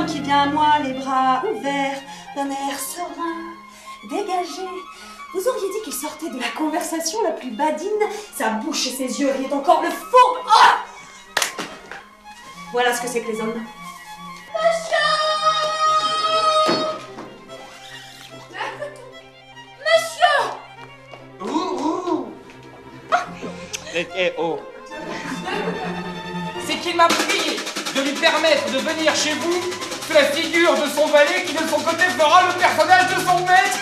femme qui vient à moi, les bras ouverts, d'un air serein, dégagé. Vous auriez dit qu'il sortait de la conversation la plus badine. Sa bouche et ses yeux riaient encore le faux. Oh, voilà ce que c'est que les hommes. C'est qu'il m'a prié de lui permettre de venir chez vous sous la figure de son valet qui de son côté fera le personnage de son maître.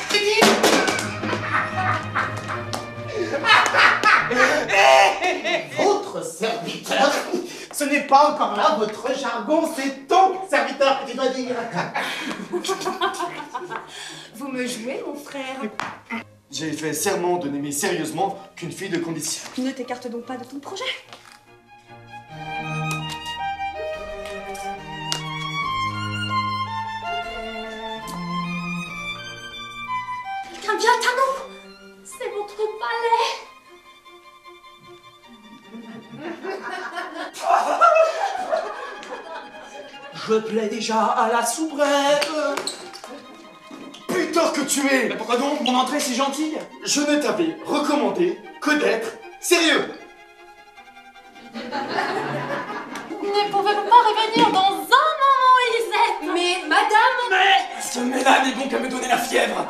Votre serviteur, ce n'est pas encore là votre jargon, c'est ton serviteur que tu dois dire. Vous me jouez, mon frère. J'ai fait serment de n'aimer sérieusement qu'une fille de condition. Ne t'écarte donc pas de ton projet. Quelqu'un vient à nous. C'est votre palais. Je plais déjà à la soubrette. Que tu es. Mais pourquoi donc mon entrée si gentille? Je ne t'avais recommandé que d'être sérieux. Ne pouvez-vous pas revenir dans un moment, Elisette? Mais madame... Mais ce ménage n'est bon qu'à me donner la fièvre.